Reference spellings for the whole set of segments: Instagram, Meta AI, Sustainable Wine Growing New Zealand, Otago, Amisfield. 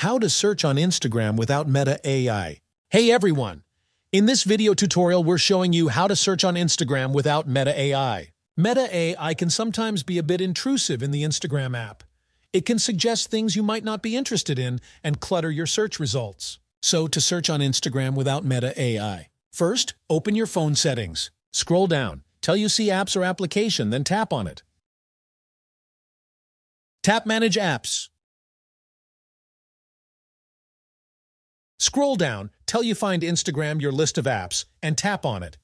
How to search on Instagram without Meta AI. Hey everyone! In this video tutorial, we're showing you how to search on Instagram without Meta AI. Meta AI can sometimes be a bit intrusive in the Instagram app. It can suggest things you might not be interested in and clutter your search results. So, to search on Instagram without Meta AI. First, open your phone settings. Scroll down till you see apps or application, then tap on it. Tap Manage Apps. Scroll down till you find Instagram, your list of apps, and tap on it.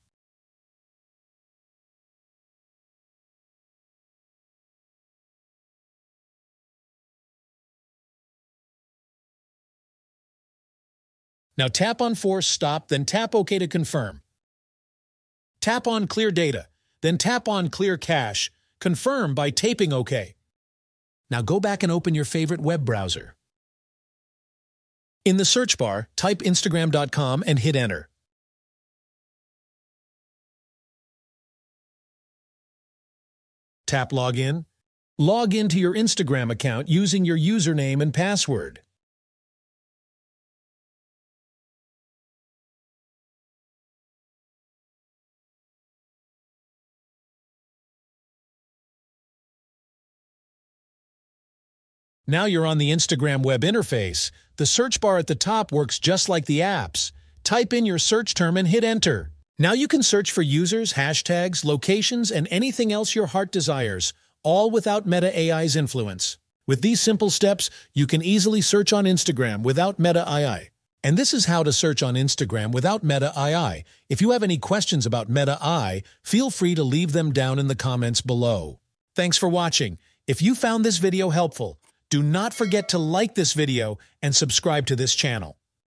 Now tap on Force Stop, then tap OK to confirm. Tap on Clear Data, then tap on Clear Cache. Confirm by tapping OK. Now go back and open your favorite web browser. In the search bar, type Instagram.com and hit Enter. Tap Login. Log into your Instagram account using your username and password. Now you're on the Instagram web interface. The search bar at the top works just like the apps. Type in your search term and hit Enter. Now you can search for users, hashtags, locations, and anything else your heart desires, all without Meta AI's influence. With these simple steps, you can easily search on Instagram without Meta AI. And this is how to search on Instagram without Meta AI. If you have any questions about Meta AI, feel free to leave them down in the comments below. Thanks for watching. If you found this video helpful, do not forget to like this video and subscribe to this channel.